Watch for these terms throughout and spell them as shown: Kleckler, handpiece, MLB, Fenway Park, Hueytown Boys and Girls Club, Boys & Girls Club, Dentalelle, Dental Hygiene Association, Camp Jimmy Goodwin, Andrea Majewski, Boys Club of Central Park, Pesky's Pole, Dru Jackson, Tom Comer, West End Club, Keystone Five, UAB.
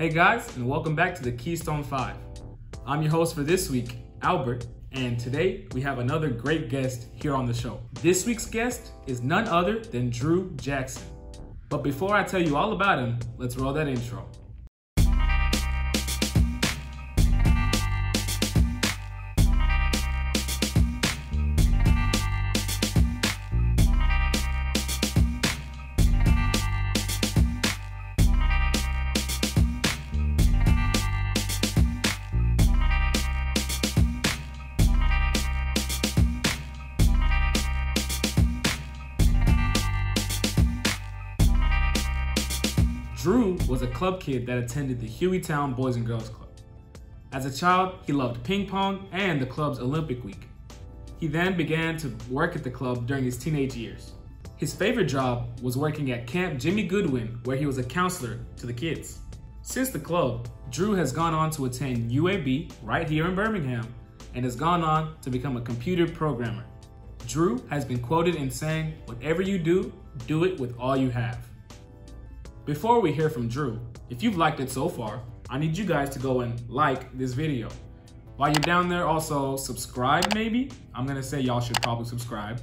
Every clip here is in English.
Hey guys, and welcome back to the Keystone Five. I'm your host for this week, Albert, and today we have another great guest here on the show. This week's guest is none other than Dru Jackson. But before I tell you all about him, let's roll that intro. Dru was a club kid that attended the Hueytown Boys and Girls Club. As a child, he loved ping pong and the club's Olympic week. He then began to work at the club during his teenage years. His favorite job was working at Camp Jimmy Goodwin, where he was a counselor to the kids. Since the club, Dru has gone on to attend UAB right here in Birmingham and has gone on to become a computer programmer. Dru has been quoted in saying, "Whatever you do, do it with all you have." Before we hear from Dru, if you've liked it so far, I need you guys to go and like this video. While you're down there, also subscribe maybe? I'm gonna say y'all should probably subscribe.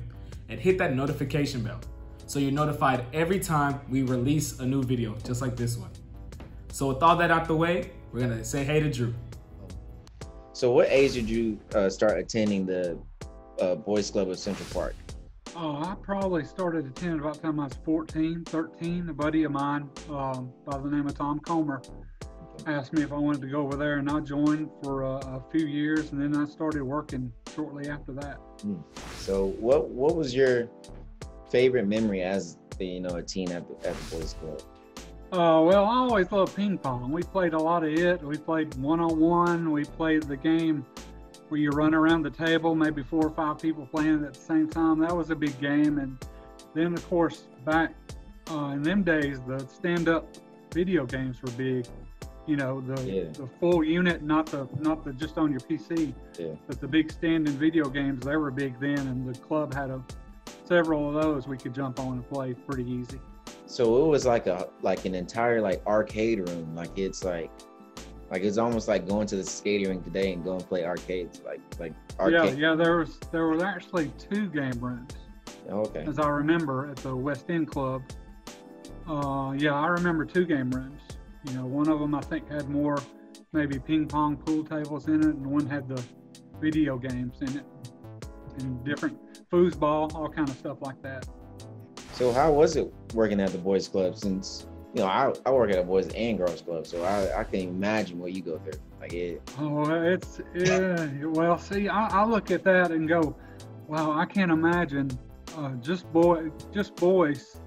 And hit that notification bell so you're notified every time we release a new video, just like this one. So with all that out the way, we're gonna say hey to Dru. So what age did you start attending the Boys Club of Central Park? Oh, I probably started attending about the time I was 14, 13. A buddy of mine by the name of Tom Comer asked me if I wanted to go over there, and I joined for a few years, and then I started working shortly after that. So what was your favorite memory as a teen at the Boys Club? Well, I always loved ping pong. We played a lot of it. We played one-on-one. We played the game where you run around the table, maybe 4 or 5 people playing at the same time. That was a big game. And then, of course, back in them days, the stand-up video games were big. The full unit, not the just on your PC, but the big stand-in video games, they were big then. And the club had several of those we could jump on and play pretty easy. So it was like an entire arcade room. It's almost like going to the skating rink today and go and play arcades, arcade. Yeah, there were actually 2 game rooms. Okay. As I remember, at the West End Club. I remember 2 game rooms. One of them I think had more, maybe ping pong pool tables in it, and one had the video games in it, and different foosball, all kind of stuff like that. So how was it working at the Boys Club, since I work at a Boys and Girls Club, so I can't imagine what you go through. Well, see, I look at that and go, wow, I can't imagine just boys,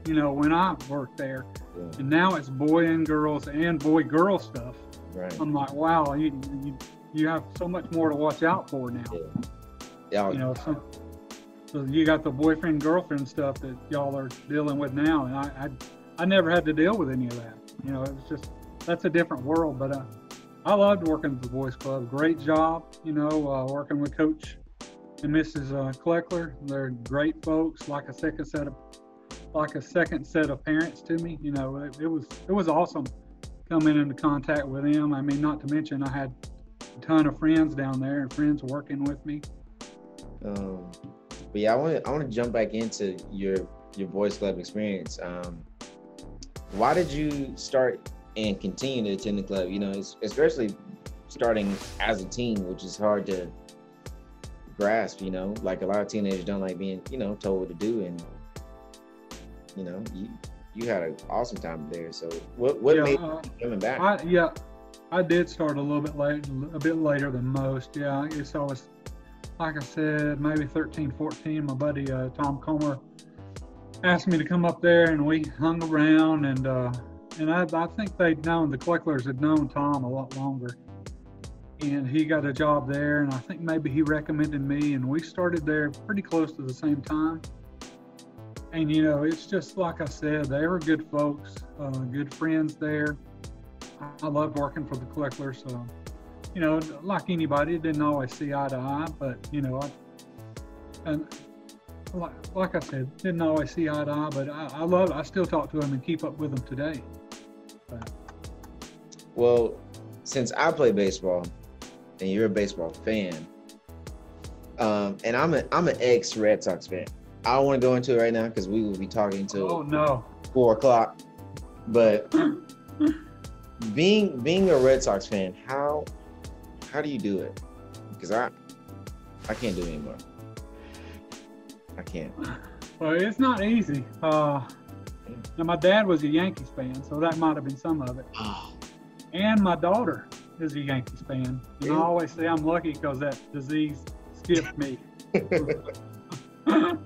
when I worked there. Yeah. And now it's boy and girls and boy-girl stuff. Right. I'm like, wow, you have so much more to watch out for now. Yeah. So you got the boyfriend-girlfriend stuff that y'all are dealing with now, and I never had to deal with any of that. It was just, that's a different world. But I loved working at the Boys Club. Great job, working with Coach and Mrs. Kleckler. They're great folks, like a second set of parents to me. It was awesome coming into contact with them. I mean, not to mention I had a ton of friends down there and friends working with me. But yeah, I want to jump back into your Boys Club experience. Why did you start and continue to attend the club? Especially starting as a teen, which is hard to grasp, a lot of teenagers don't like being, told what to do. And, you had an awesome time there. So what made you coming back? I did start a bit later than most. Yeah, I guess I was, like I said, maybe 13, 14, my buddy, Tom Comer, asked me to come up there, and we hung around, and I think the Klecklers had known Tom a lot longer, and he got a job there, and I think maybe he recommended me, and we started there pretty close to the same time. And it's just like I said, they were good folks, good friends there. I loved working for the Klecklers, so like anybody, didn't always see eye to eye, but like I said, didn't always see eye to eye, but I still talk to them and keep up with them today. But Well, since I play baseball and you're a baseball fan, and I'm an ex Red Sox fan. I don't want to go into it right now because we will be talking till 4 o'clock. But being a Red Sox fan, how do you do it? Because I can't do it anymore. I can't. Well, it's not easy. Now my dad was a Yankees fan, so that might have been some of it. Oh. And my daughter is a Yankees fan. And really? I always say I'm lucky because that disease skipped me. I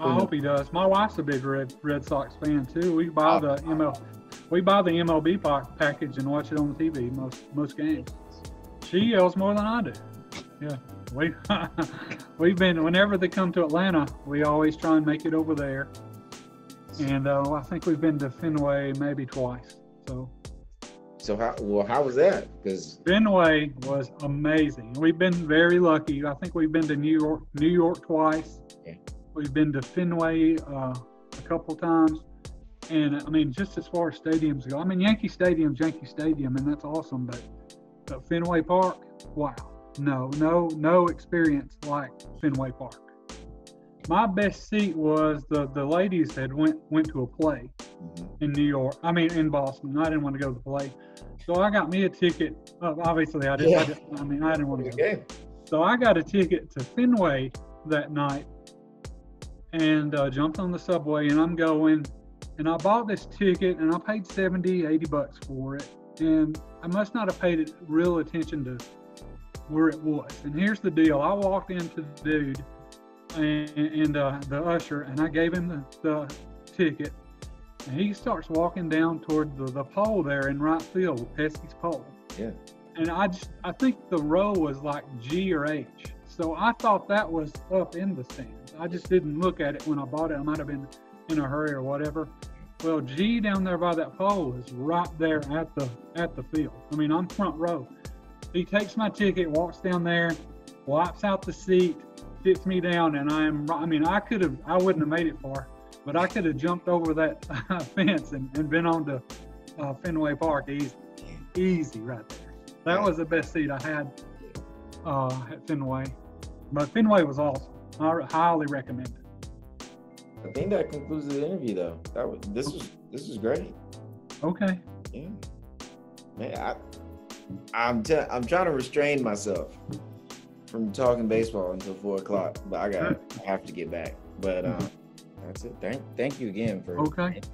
hope he does. My wife's a big Red Sox fan too. We buy the MLB package and watch it on the TV most games. She yells more than I do. Yeah, we've been, whenever they come to Atlanta, we always try and make it over there. And I think we've been to Fenway maybe twice. So how was that? Because Fenway was amazing. We've been very lucky. I think we've been to New York twice. Yeah. We've been to Fenway a couple times. And I mean, just as far as stadiums go, I mean, Yankee Stadium, and that's awesome. But Fenway Park, wow. No experience like Fenway Park. My best seat was the ladies that went to a play in New York. I mean, in Boston. I didn't want to go to the play. So I got me a ticket. Obviously, I didn't. Yeah. I didn't want to go. So I got a ticket to Fenway that night and jumped on the subway, and I'm going. And I bought this ticket, and I paid $70, $80 for it. And I must not have paid real attention to where it was. And here's the deal. I walked into the dude and the usher, and I gave him the ticket, and he starts walking down toward the pole there in right field, Pesky's Pole. Yeah. And I think the row was like G or H, so I thought that was up in the stands. I just didn't look at it when I bought it. I might have been in a hurry or whatever. Well, G down there by that pole is right there at the field. I mean, I'm front row. He takes my ticket, walks down there, wipes out the seat, sits me down, and I wouldn't have made it far, but I could have jumped over that fence and been on to Fenway Park easy right there. That was the best seat I had at Fenway. But Fenway was awesome. I highly recommend it. I think that concludes the interview, though. This was great. Okay. Yeah. Man, I'm trying to restrain myself from talking baseball until 4 o'clock, but I have to get back. But that's it. Thank you again for All right,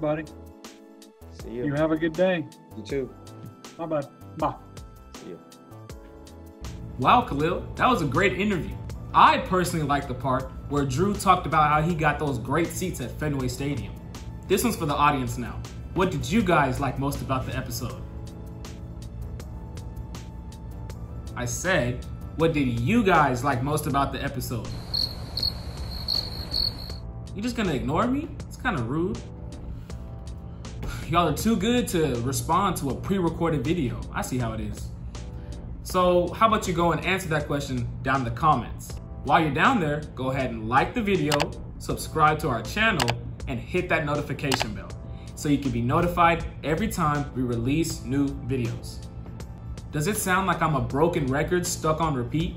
buddy. See you. You have a good day. You too. Bye, bud. Bye. See you. Wow, Khalil, that was a great interview. I personally liked the part where Dru talked about how he got those great seats at Fenway Stadium. This one's for the audience now. What did you guys like most about the episode? I said, what did you guys like most about the episode? You just gonna ignore me? It's kind of rude. Y'all are too good to respond to a pre-recorded video. I see how it is. So how about you go and answer that question down in the comments. While you're down there, go ahead and like the video, subscribe to our channel, and hit that notification bell so you can be notified every time we release new videos. Does it sound like I'm a broken record stuck on repeat?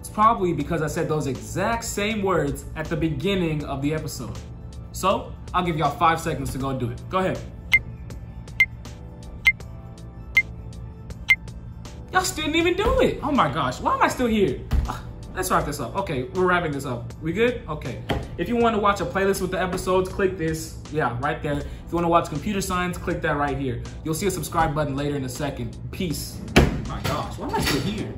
It's probably because I said those exact same words at the beginning of the episode. So I'll give y'all 5 seconds to go do it. Go ahead. Y'all still didn't even do it. Oh my gosh, why am I still here? Let's wrap this up. Okay, we're wrapping this up. We good? Okay. If you want to watch a playlist with the episodes, click this. Yeah, right there. If you want to watch computer science, click that right here. You'll see a subscribe button later in a second. Peace. Oh my gosh, why am I still here?